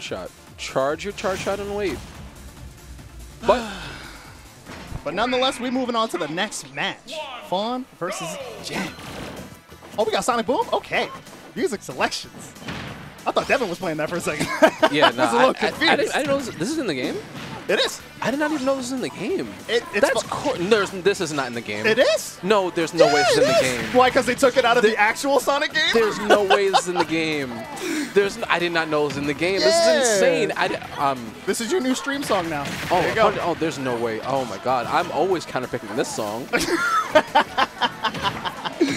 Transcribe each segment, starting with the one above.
charge shot. Charge your charge shot and wait. But nonetheless, we're moving on to the next match. Fawn versus Gen. Oh, we got Sonic Boom? Okay. Music selections. I thought Devin was playing that for a second. Yeah, no. I didn't know this is in the game. It is. I did not even know this was in the game. That's cool. This is not in the game. It is? No, there's no way it's in the game. Why? Because they took it out of the actual Sonic game? There's no way this is in the game. There's. No, I did not know it was in the game. Yeah. This is insane. This is your new stream song now. Oh, there you go. Oh, there's no way. Oh, my God. I'm always counterpicking this song.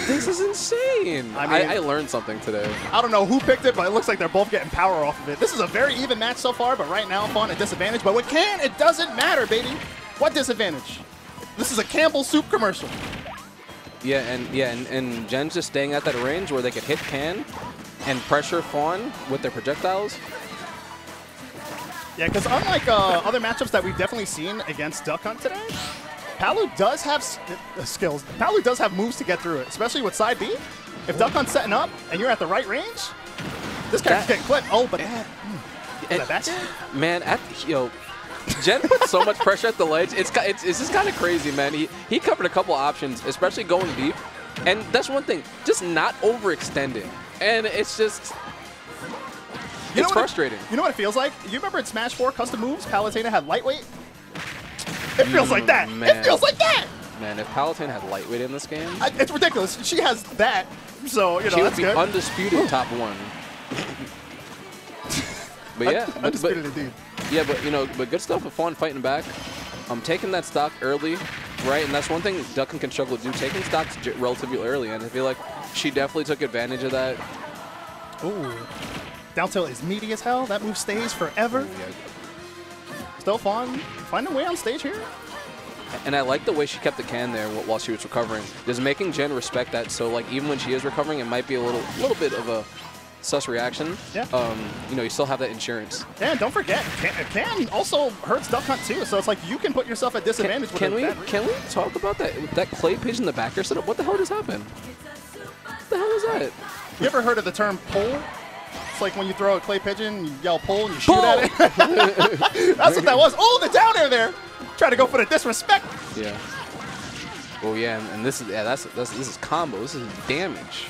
This is insane. I mean, I learned something today. I don't know who picked it, but it looks like they're both getting power off of it. This is a very even match so far, but right now, Fawn at disadvantage. But it doesn't matter, baby. What disadvantage? This is a Campbell Soup commercial. Yeah, and Gen's just staying at that range where they could hit Can and pressure Fawn with their projectiles. Yeah, because unlike other matchups that we've definitely seen against Duck Hunt today, Palu does have skills. Palu does have moves to get through it, especially with side B. If Duck Hunt's setting up and you're at the right range, this character's getting clipped. Oh, but that. Man, Gen puts so much pressure at the ledge. It's just kind of crazy, man. He covered a couple options, especially going deep. And that's one thing, just not overextending. And it's just. It's frustrating. You know what it feels like? You remember in Smash 4 custom moves, Palutena had Lightweight? It feels like that. Man. It feels like that. Man, if Palutena had Lightweight in this game, it's ridiculous. She has that, so you know she would be good. Undisputed top one. But yeah, undisputed indeed. Yeah, but you know, good stuff with Fawn fighting back. Taking that stock early, right? And that's one thing Duck Hunt can struggle to do, taking stocks relatively early. And I feel like she definitely took advantage of that. Ooh, down tilt is meaty as hell. That move stays forever. Ooh, yeah. Still Fawn finding a way on stage here. And I like the way she kept the Can there while she was recovering. Just making Gen respect that, so like even when she is recovering, it might be a little bit of a sus reaction. Yeah. You know, you still have that insurance. Yeah, and don't forget, Can also hurts Duck Hunt too, so it's like you can put yourself at disadvantage can we talk about that clay pigeon in the back air setup? What the hell just happened? What the hell is that? You ever heard of the term pull? It's like when you throw a clay pigeon, you yell pull, and you shoot at it. That's what that was. Oh, the down air there. Try to go for the disrespect. Yeah. Oh yeah, and this is this is combo. This is damage.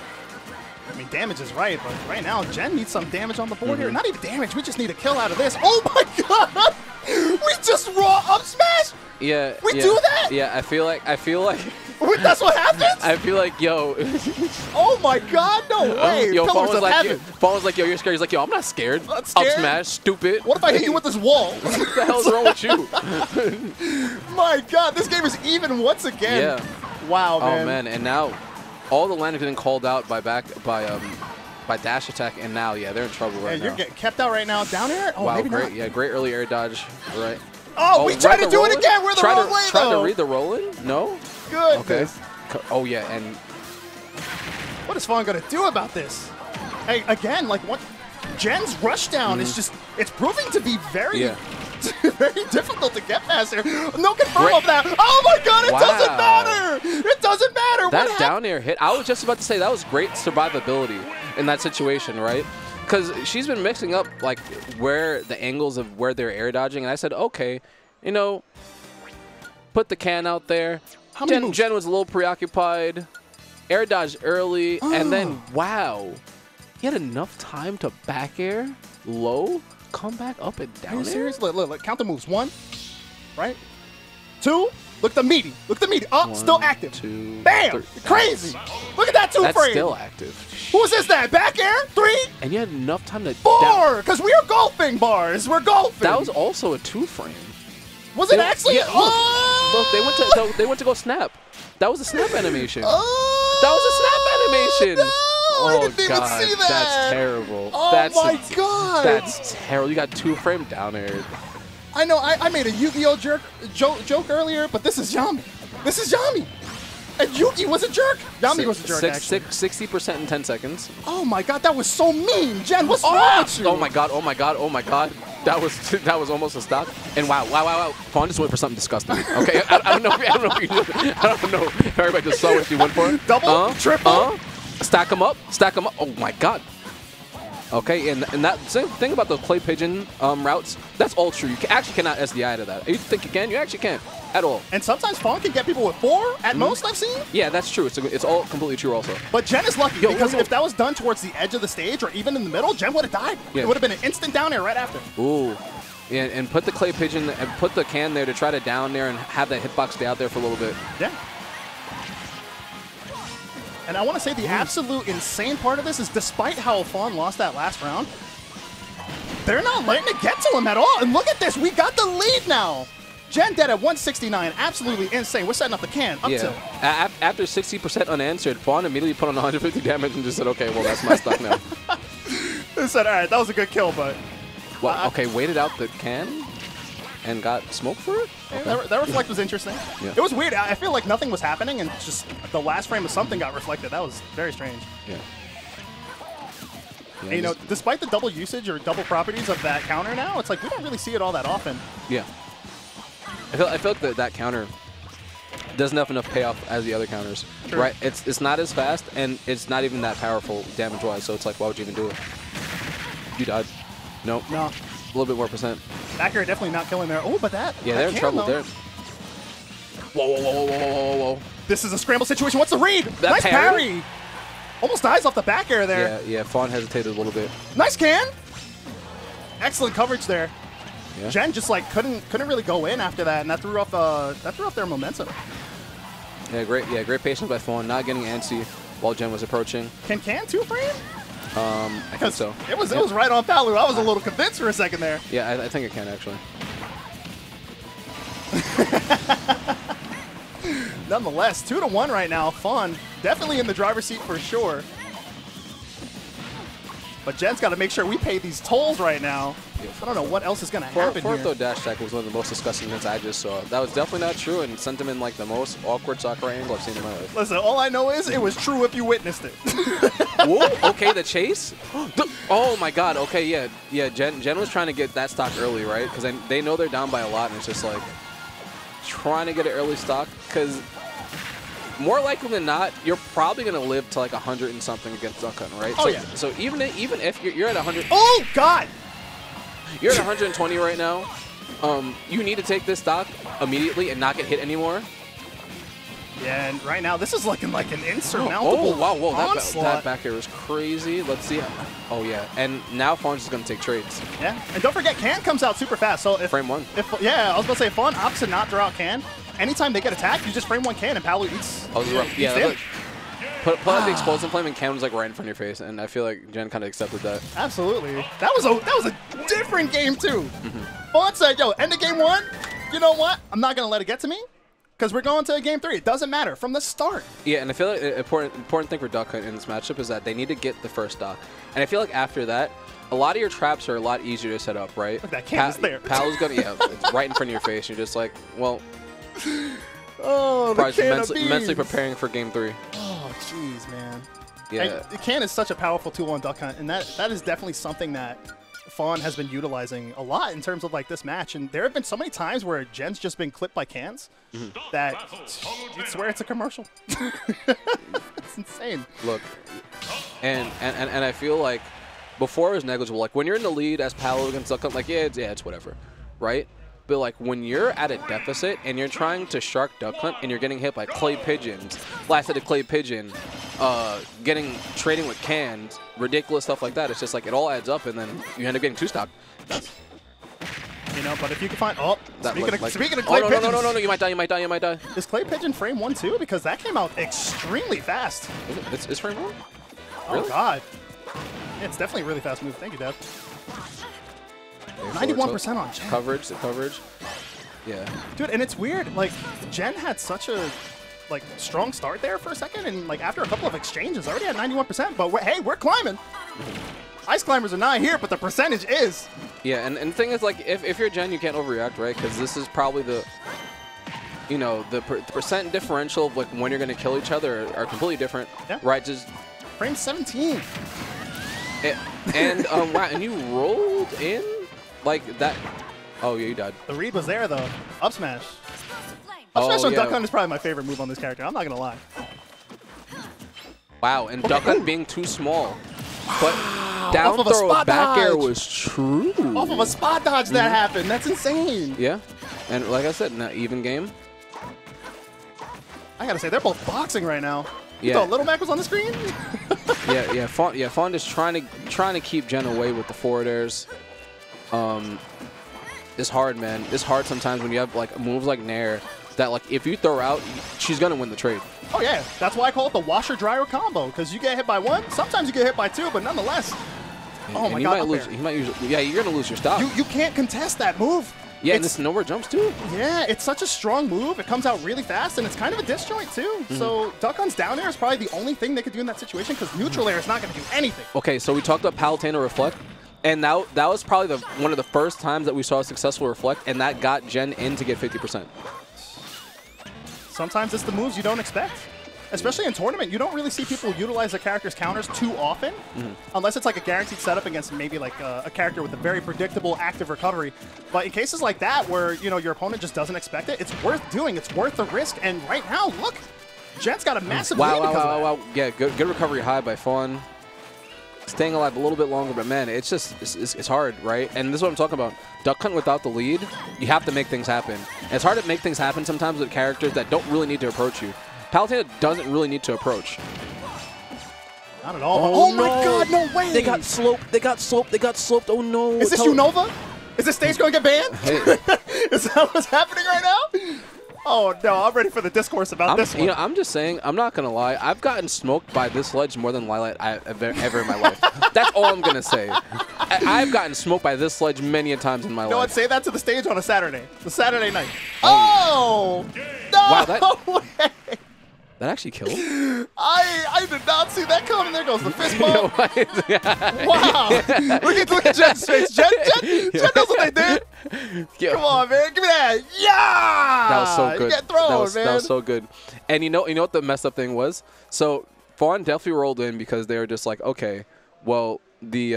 I mean, damage is right, but right now Gen needs some damage on the board here. Not even damage. We just need a kill out of this. Oh my God! We just raw up smash. Yeah. We do that. Yeah. I feel like. Wait, that's what happens? I feel like, yo. Oh my God, no way. Yo, Fawn was like, yo, you're scared. He's like, yo, I'm not scared. Up smash, stupid. What if I hit you with this wall? What the hell's wrong with you? My God, this game is even once again. Yeah. Wow, man. Oh man, and now all the land is getting called out by dash attack, and now they're in trouble right now. You're getting kept out right now. Down air? Oh, wow, maybe great. Not. Yeah, great early air dodge. Right. Oh, we tried to do it again. We're the wrong way though. Tried to read the rolling? No. Good. Okay. Oh yeah, and what is Fawn gonna do about this? Hey, again, like what? Gen's rush down is just—it's proving to be very difficult to get past here. No confirm of that. Oh my God, it doesn't matter. It doesn't matter. That down air hit. I was just about to say that was great survivability in that situation, right? Because she's been mixing up like the angles of where they're air dodging, and I said, okay, you know, put the Can out there. Gen was a little preoccupied, air dodged early, and then, he had enough time to back air, low, come back up and down. Are you serious? Look, count the moves. One, right? Two, look the meaty. Look the meaty. Oh, still active. Two, bam! Three. Crazy! Look at that two-frame. That's still active. Who is this? Back air? Three? And you had enough time to... Four! Because we are golfing bars. We're golfing. That was also a two-frame. Was it actually? Yeah, look, they went to go snap. That was a snap animation. No, I didn't even see that. That's terrible. Oh my God. That's terrible. You got two frame down air. I know. I made a Yu-Gi-Oh joke earlier, but this is Yami. This is Yami. And Yugi was a jerk. Yami was a jerk, actually. 60% in 10 seconds. Oh my God, that was so mean. Gen, what's wrong with you? Oh my God, oh my God, oh my God. That was almost a stop. And wow. Fawn just went for something disgusting. Okay, I don't know if everybody just saw what she went for. Double, triple. Stack them up. Oh my God. Okay, and that same thing about the clay pigeon routes, that's all true. You actually cannot SDI to that. You think you can? You actually can't at all. And sometimes Fawn can get people with 4 at most, I've seen. Yeah, that's true. It's all completely true also. But Gen is lucky because if that was done towards the edge of the stage or even in the middle, Gen would have died. Yeah. It would have been an instant down air right after. Ooh. And put the clay pigeon and put the can there to try to down there and have that hitbox stay out there for a little bit. Yeah. And I want to say the absolute insane part of this is despite how Fawn lost that last round, they're not letting it get to him at all. And look at this. We got the lead now. Gen dead at 169. Absolutely insane. We're setting up the can up to. After 60% unanswered, Fawn immediately put on 150 damage and just said, okay, well, that's my stuff now. They said, all right, that was a good kill, but. Well, okay, waited out the can and got smoke for it? Okay. That reflect was interesting. Yeah. It was weird. I feel like nothing was happening, and just the last frame of something got reflected. That was very strange. Yeah. And, you know, despite the double usage or double properties of that counter now, it's like we don't really see it all that often. Yeah. I feel like that counter doesn't have enough payoff as the other counters. True. Right? It's not as fast, and it's not even that powerful damage-wise, so it's like, why would you even do it? You died. Nope. No. A little bit more percent. Back air definitely not killing there. Oh, but that. Yeah, they're in trouble there. Whoa, whoa, whoa, whoa, whoa, whoa, whoa. This is a scramble situation. What's the read? That nice parry. Almost dies off the back air there. Yeah, yeah. Fawn hesitated a little bit. Nice can. Excellent coverage there. Yeah. Gen just like couldn't really go in after that, and that threw off their momentum. Yeah, great patience by Fawn, not getting antsy while Gen was approaching. Can two frame? I think so. It was right on Palu. I was a little convinced for a second there. Yeah, I think it can actually. Nonetheless, 2-1 right now. Fawn definitely in the driver's seat for sure. But Jen's got to make sure we pay these tolls right now. Yeah, I don't know what else is going to happen here. Fourth dash tackle was one of the most disgusting things I just saw. That was definitely not true and sent him in like the most awkward soccer angle I've seen in my life. Listen, all I know is it was true if you witnessed it. Whoa, okay, the chase? Oh my God, okay, yeah. Yeah, Gen was trying to get that stock early, right? Because they know they're down by a lot and it's just like trying to get an early stock because more likely than not, you're probably going to live to like 100 and something against Duck Hunt, right? Oh, so, yeah. So even if you're at 100. Oh, God! You're at 120 right now. You need to take this stock immediately and not get hit anymore. Yeah, and right now, this is looking like an insurmountable wow, that back air is crazy. Let's see. Oh, yeah. And now Fawn's just going to take trades. Yeah. And don't forget, Can comes out super fast. So if frame one. Yeah, I was going to say, Fawn opts to not draw out Can. Anytime they get attacked, you just frame one Can and Palu eats. Oh, yeah. Put out the explosive flame and Can was like right in front of your face, and I feel like Gen kind of accepted that. Absolutely. That was a different game too. Fawn said, "Yo, end of game one. You know what? I'm not gonna let it get to me, because we're going to game three. It doesn't matter from the start." Yeah, and I feel like an important thing for Duck Hunt in this matchup is that they need to get the first stock, and I feel like after that, a lot of your traps are a lot easier to set up, right? That Can is there. Palu's gonna it's right in front of your face. You're just like, well. Oh, the can immensely preparing for game three. Oh, jeez, man. Yeah. The can is such a powerful tool on Duck Hunt, and that is definitely something that Fawn has been utilizing a lot in terms of like this match. And there have been so many times where Gen's just been clipped by cans that you'd swear it's a commercial. It's insane. Look, and I feel like before it was negligible. Like when you're in the lead as Palu against Duck Hunt, like it's whatever, right? But like when you're at a deficit and you're trying to shark Duck Hunt and you're getting hit by clay pigeons, blasted a clay pigeon, trading with cans, ridiculous stuff like that. It's just like it all adds up and then you end up getting two stock. You know, but if you can find speaking of clay pigeons, no, you might die. Is clay pigeon frame one too? Because that came out extremely fast. Is frame one? Really? Oh God, it's definitely a really fast move. Thank you, Dad. 91% on Gen. The coverage. Yeah. Dude, and it's weird. Like, Gen had such a strong start there for a second, and like after a couple of exchanges, already had 91%. But hey, we're climbing. Ice Climbers are not here, but the percentage is. Yeah, and the thing is, like, if you're Gen, you can't overreact, right? Because this is probably the percent differential of like when you're gonna kill each other are completely different, right? Just frame 17. Wow, and you rolled in. Like that. Oh, yeah, you died. The read was there, though. Up smash. Up smash on Duck Hunt is probably my favorite move on this character. I'm not going to lie. Wow, and Duck Hunt being too small. But Down off of throw, a spot back dodge. Air was true. Off of a spot dodge that happened. That's insane. Yeah. And like I said, not even game. I gotta say, they're both boxing right now. You thought Little Mac was on the screen? Fawn is trying to keep Gen away with the forward airs. It's hard, man. It's hard sometimes when you have like moves like Nair that like if you throw out, she's gonna win the trade. Oh yeah, that's why I call it the washer dryer combo, because you get hit by one, sometimes you get hit by two, but nonetheless. And, oh my God, he might lose. Yeah, you're gonna lose your stock. You can't contest that move. Yeah, and it's nowhere jumps too. Yeah, it's such a strong move. It comes out really fast, and it's kind of a disjoint too. So Duck Hunt's down air is probably the only thing they could do in that situation, because neutral air is not going to do anything. Okay, so we talked about Palutena Reflect, and that was probably one of the first times that we saw a successful Reflect, and that got Gen in to get 50%. Sometimes it's the moves you don't expect. Especially in tournament, you don't really see people utilize a character's counters too often, unless it's like a guaranteed setup against maybe like a character with a very predictable active recovery. But in cases like that where your opponent just doesn't expect it, it's worth doing. It's worth the risk. And right now, look, Gen's got a massive lead because of that. Yeah, good recovery high by Fawn. Staying alive a little bit longer, but man, it's just it's hard, right? And this is what I'm talking about. Duck Hunt without the lead, you have to make things happen. And it's hard to make things happen sometimes with characters that don't really need to approach you. Palutena doesn't really need to approach. Not at all. Oh no. My God, no way! They got sloped, they got sloped, they got sloped, oh no. Is this Unova? Is this stage going to get banned? Hey. Is that what's happening right now? Oh no, I'm ready for the discourse about this one. You know, I'm just saying, I'm not going to lie, I've gotten smoked by this ledge more than Lilac ever in my life. That's all I'm going to say. I've gotten smoked by this ledge many a times in my life. You know what, say that to the stage on a Saturday. The Saturday night. Oh! No wow, that way! That actually killed him? I did not see that coming. There goes the fist bump. Wow. Look at Jen's face. Jen knows what they did. Yo. Come on, man. Give me that. Yeah. That was so good. You get thrown, man. That was so good. And you know what the messed up thing was? So Fawn definitely rolled in because they were just like, okay, well, the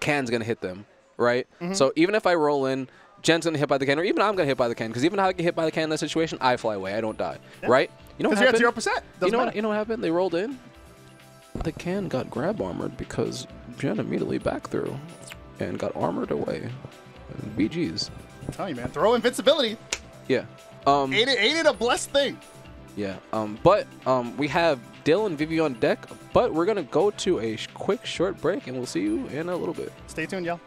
can's going to hit them, right? So even if I roll in, Jen's going to hit by the can, or even I'm going to hit by the can, because even if I get hit by the can in that situation, I fly away. I don't die, right? You know what happened? You're at 0%. You know what happened? They rolled in. The can got grab armored because Gen immediately back threw and got armored away. BGs. I'm telling you, man. Throw invincibility. Yeah. Ain't it a blessed thing? Yeah. But we have Dylan Vivi on deck, but we're going to go to a quick short break, and we'll see you in a little bit. Stay tuned, y'all.